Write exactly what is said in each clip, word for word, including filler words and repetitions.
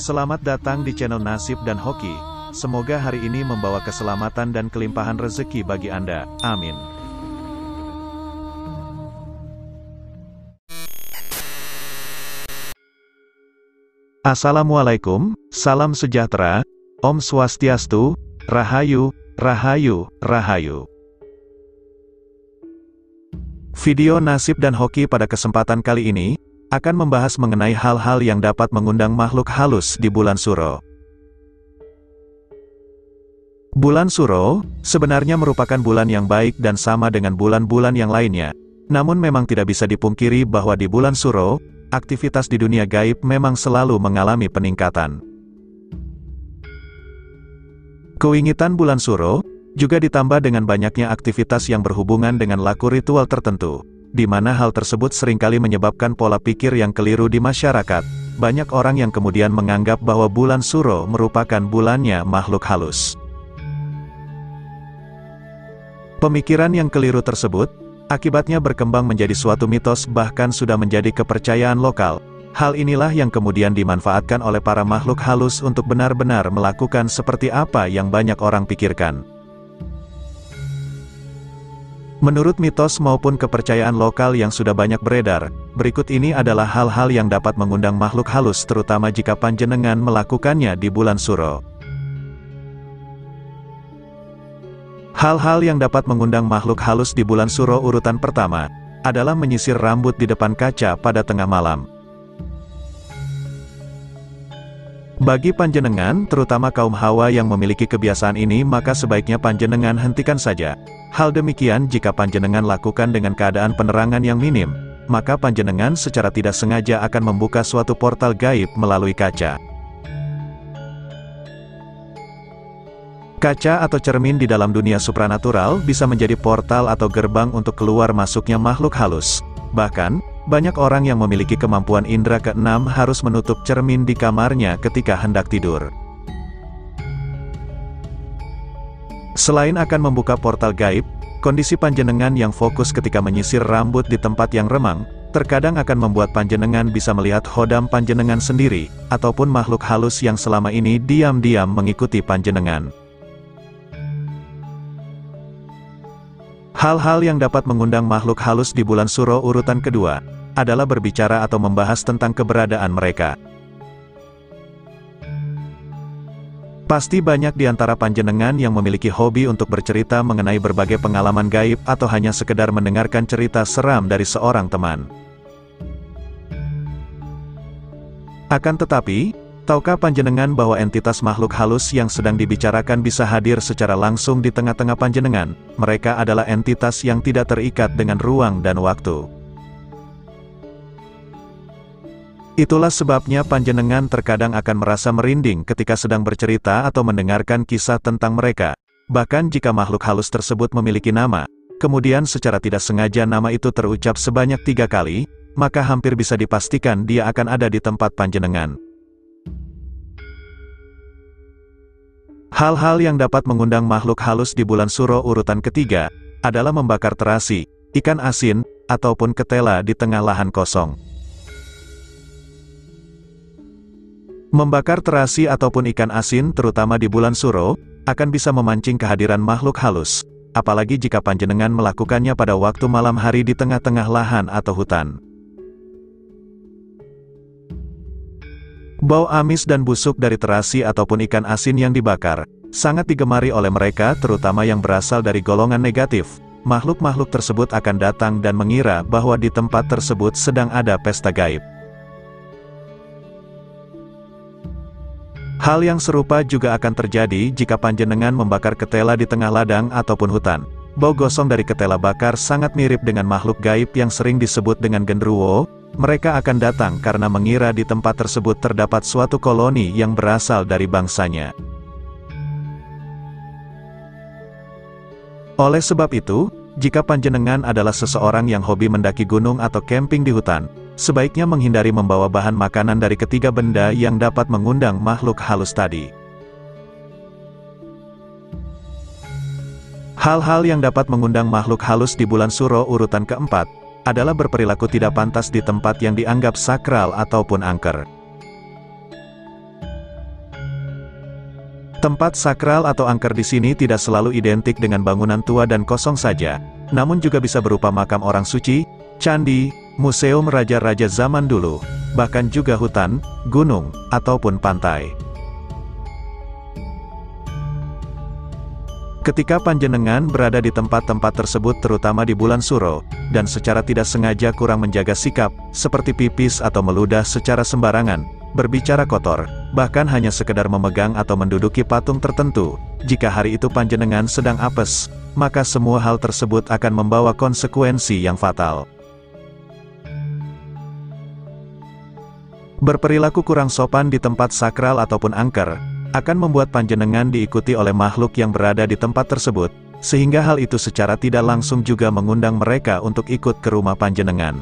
Selamat datang di channel Nasib dan Hoki. Semoga hari ini membawa keselamatan dan kelimpahan rezeki bagi Anda. Amin. Assalamualaikum, salam sejahtera, Om Swastiastu, Rahayu, Rahayu, Rahayu. Video Nasib dan Hoki pada kesempatan kali ini akan membahas mengenai hal-hal yang dapat mengundang makhluk halus di bulan Suro. Bulan Suro sebenarnya merupakan bulan yang baik dan sama dengan bulan-bulan yang lainnya. Namun memang tidak bisa dipungkiri bahwa di bulan Suro, aktivitas di dunia gaib memang selalu mengalami peningkatan. Keingitan bulan Suro juga ditambah dengan banyaknya aktivitas yang berhubungan dengan laku ritual tertentu, di mana hal tersebut seringkali menyebabkan pola pikir yang keliru di masyarakat. Banyak orang yang kemudian menganggap bahwa bulan Suro merupakan bulannya makhluk halus. Pemikiran yang keliru tersebut, akibatnya berkembang menjadi suatu mitos bahkan sudah menjadi kepercayaan lokal. Hal inilah yang kemudian dimanfaatkan oleh para makhluk halus untuk benar-benar melakukan seperti apa yang banyak orang pikirkan. Menurut mitos maupun kepercayaan lokal yang sudah banyak beredar, berikut ini adalah hal-hal yang dapat mengundang makhluk halus terutama jika panjenengan melakukannya di bulan Suro. Hal-hal yang dapat mengundang makhluk halus di bulan Suro urutan pertama adalah menyisir rambut di depan kaca pada tengah malam. Bagi panjenengan, terutama kaum hawa yang memiliki kebiasaan ini, maka sebaiknya panjenengan hentikan saja. Hal demikian jika panjenengan lakukan dengan keadaan penerangan yang minim, maka panjenengan secara tidak sengaja akan membuka suatu portal gaib melalui kaca. Kaca atau cermin di dalam dunia supranatural bisa menjadi portal atau gerbang untuk keluar masuknya makhluk halus. Bahkan, banyak orang yang memiliki kemampuan indera keenam harus menutup cermin di kamarnya ketika hendak tidur. Selain akan membuka portal gaib, kondisi panjenengan yang fokus ketika menyisir rambut di tempat yang remang, terkadang akan membuat panjenengan bisa melihat khodam panjenengan sendiri, ataupun makhluk halus yang selama ini diam-diam mengikuti panjenengan. Hal-hal yang dapat mengundang makhluk halus di bulan Suro urutan kedua adalah berbicara atau membahas tentang keberadaan mereka. Pasti banyak di antara panjenengan yang memiliki hobi untuk bercerita mengenai berbagai pengalaman gaib atau hanya sekedar mendengarkan cerita seram dari seorang teman. Akan tetapi, tahukah panjenengan bahwa entitas makhluk halus yang sedang dibicarakan bisa hadir secara langsung di tengah-tengah panjenengan? Mereka adalah entitas yang tidak terikat dengan ruang dan waktu. Itulah sebabnya panjenengan terkadang akan merasa merinding ketika sedang bercerita atau mendengarkan kisah tentang mereka. Bahkan jika makhluk halus tersebut memiliki nama, kemudian secara tidak sengaja nama itu terucap sebanyak tiga kali, maka hampir bisa dipastikan dia akan ada di tempat panjenengan. Hal-hal yang dapat mengundang makhluk halus di bulan Suro urutan ketiga adalah membakar terasi, ikan asin, ataupun ketela di tengah lahan kosong. Membakar terasi ataupun ikan asin terutama di bulan Suro akan bisa memancing kehadiran makhluk halus, apalagi jika panjenengan melakukannya pada waktu malam hari di tengah-tengah lahan atau hutan. Bau amis dan busuk dari terasi ataupun ikan asin yang dibakar sangat digemari oleh mereka, terutama yang berasal dari golongan negatif. Makhluk-makhluk tersebut akan datang dan mengira bahwa di tempat tersebut sedang ada pesta gaib. Hal yang serupa juga akan terjadi jika panjenengan membakar ketela di tengah ladang ataupun hutan. Bau gosong dari ketela bakar sangat mirip dengan makhluk gaib yang sering disebut dengan genderuwo. Mereka akan datang karena mengira di tempat tersebut terdapat suatu koloni yang berasal dari bangsanya. Oleh sebab itu, jika panjenengan adalah seseorang yang hobi mendaki gunung atau camping di hutan, sebaiknya menghindari membawa bahan makanan dari ketiga benda yang dapat mengundang makhluk halus tadi. Hal-hal yang dapat mengundang makhluk halus di bulan Suro urutan keempat adalah berperilaku tidak pantas di tempat yang dianggap sakral ataupun angker. Tempat sakral atau angker di sini tidak selalu identik dengan bangunan tua dan kosong saja, namun juga bisa berupa makam orang suci, candi, museum raja-raja zaman dulu, bahkan juga hutan, gunung, ataupun pantai. Ketika panjenengan berada di tempat-tempat tersebut terutama di bulan Suro, dan secara tidak sengaja kurang menjaga sikap, seperti pipis atau meludah secara sembarangan, berbicara kotor, bahkan hanya sekedar memegang atau menduduki patung tertentu, jika hari itu panjenengan sedang apes, maka semua hal tersebut akan membawa konsekuensi yang fatal. Berperilaku kurang sopan di tempat sakral ataupun angker, akan membuat panjenengan diikuti oleh makhluk yang berada di tempat tersebut, sehingga hal itu secara tidak langsung juga mengundang mereka untuk ikut ke rumah panjenengan.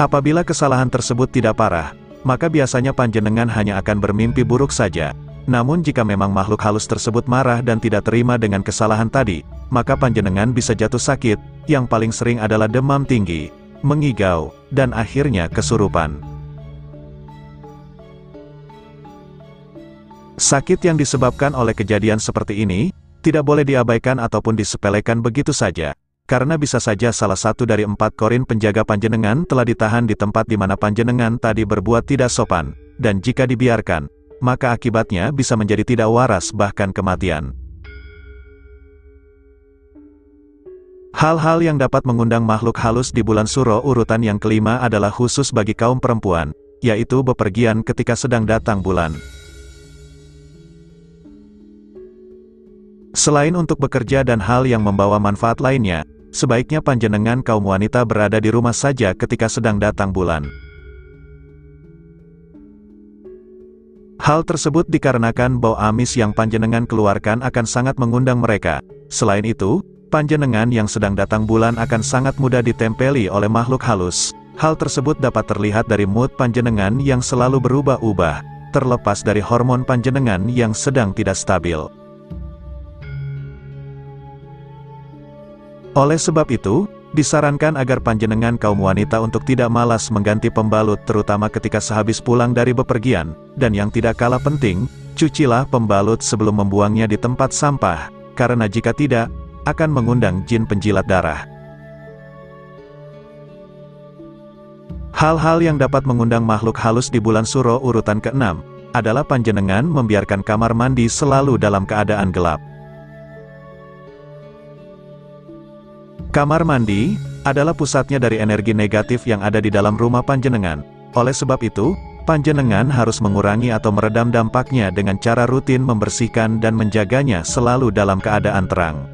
Apabila kesalahan tersebut tidak parah, maka biasanya panjenengan hanya akan bermimpi buruk saja. Namun jika memang makhluk halus tersebut marah dan tidak terima dengan kesalahan tadi, maka panjenengan bisa jatuh sakit, yang paling sering adalah demam tinggi, mengigau, dan akhirnya kesurupan. Sakit yang disebabkan oleh kejadian seperti ini, tidak boleh diabaikan ataupun disepelekan begitu saja, karena bisa saja salah satu dari empat korin penjaga panjenengan telah ditahan di tempat di mana panjenengan tadi berbuat tidak sopan, dan jika dibiarkan, maka akibatnya bisa menjadi tidak waras bahkan kematian. Hal-hal yang dapat mengundang makhluk halus di bulan Suro urutan yang kelima adalah khusus bagi kaum perempuan, yaitu bepergian ketika sedang datang bulan. Selain untuk bekerja dan hal yang membawa manfaat lainnya, sebaiknya panjenengan kaum wanita berada di rumah saja ketika sedang datang bulan. Hal tersebut dikarenakan bau amis yang panjenengan keluarkan akan sangat mengundang mereka. Selain itu, panjenengan yang sedang datang bulan akan sangat mudah ditempeli oleh makhluk halus. Hal tersebut dapat terlihat dari mood panjenengan yang selalu berubah-ubah, terlepas dari hormon panjenengan yang sedang tidak stabil. Oleh sebab itu, disarankan agar panjenengan kaum wanita untuk tidak malas mengganti pembalut terutama ketika sehabis pulang dari bepergian, dan yang tidak kalah penting, cucilah pembalut sebelum membuangnya di tempat sampah, karena jika tidak, akan mengundang jin penjilat darah. Hal-hal yang dapat mengundang makhluk halus di bulan Suro urutan keenam, adalah panjenengan membiarkan kamar mandi selalu dalam keadaan gelap. Kamar mandi, adalah pusatnya dari energi negatif yang ada di dalam rumah panjenengan. Oleh sebab itu, panjenengan harus mengurangi atau meredam dampaknya dengan cara rutin membersihkan dan menjaganya selalu dalam keadaan terang.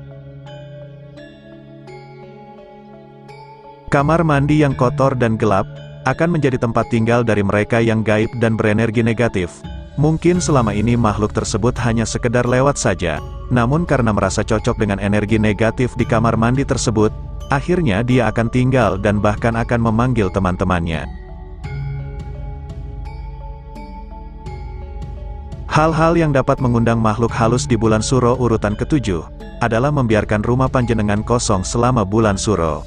Kamar mandi yang kotor dan gelap, akan menjadi tempat tinggal dari mereka yang gaib dan berenergi negatif. Mungkin selama ini makhluk tersebut hanya sekedar lewat saja, namun karena merasa cocok dengan energi negatif di kamar mandi tersebut, akhirnya dia akan tinggal dan bahkan akan memanggil teman-temannya. Hal-hal yang dapat mengundang makhluk halus di bulan Suro urutan ketujuh, adalah membiarkan rumah panjenengan kosong selama bulan Suro.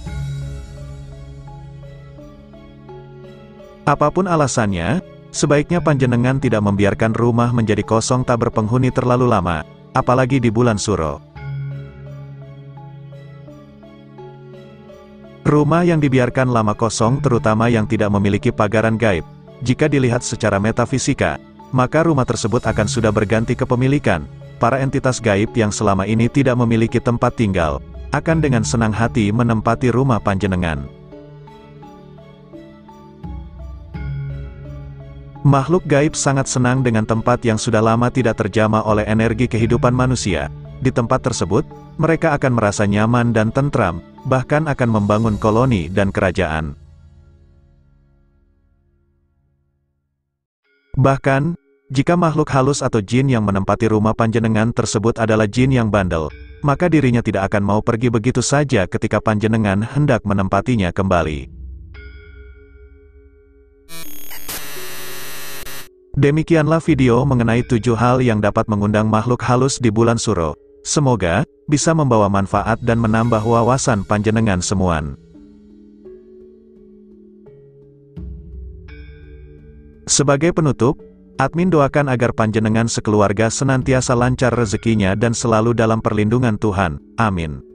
Apapun alasannya, sebaiknya panjenengan tidak membiarkan rumah menjadi kosong tak berpenghuni terlalu lama, apalagi di bulan Suro. Rumah yang dibiarkan lama kosong terutama yang tidak memiliki pagaran gaib, jika dilihat secara metafisika, maka rumah tersebut akan sudah berganti kepemilikan. Para entitas gaib yang selama ini tidak memiliki tempat tinggal, akan dengan senang hati menempati rumah panjenengan. Makhluk gaib sangat senang dengan tempat yang sudah lama tidak terjamah oleh energi kehidupan manusia. Di tempat tersebut, mereka akan merasa nyaman dan tentram, bahkan akan membangun koloni dan kerajaan. Bahkan, jika makhluk halus atau jin yang menempati rumah panjenengan tersebut adalah jin yang bandel, maka dirinya tidak akan mau pergi begitu saja ketika panjenengan hendak menempatinya kembali. Demikianlah video mengenai tujuh hal yang dapat mengundang makhluk halus di bulan Suro. Semoga, bisa membawa manfaat dan menambah wawasan panjenengan semuan. Sebagai penutup, admin doakan agar panjenengan sekeluarga senantiasa lancar rezekinya dan selalu dalam perlindungan Tuhan. Amin.